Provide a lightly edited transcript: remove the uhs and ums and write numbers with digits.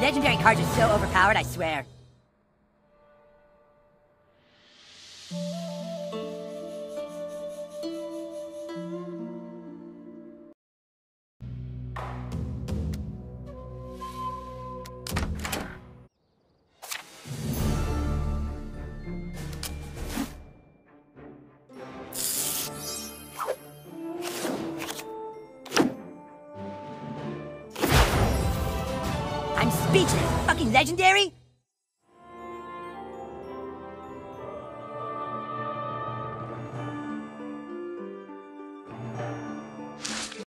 Legendary cards are so overpowered, I swear. Speechless! Fucking legendary?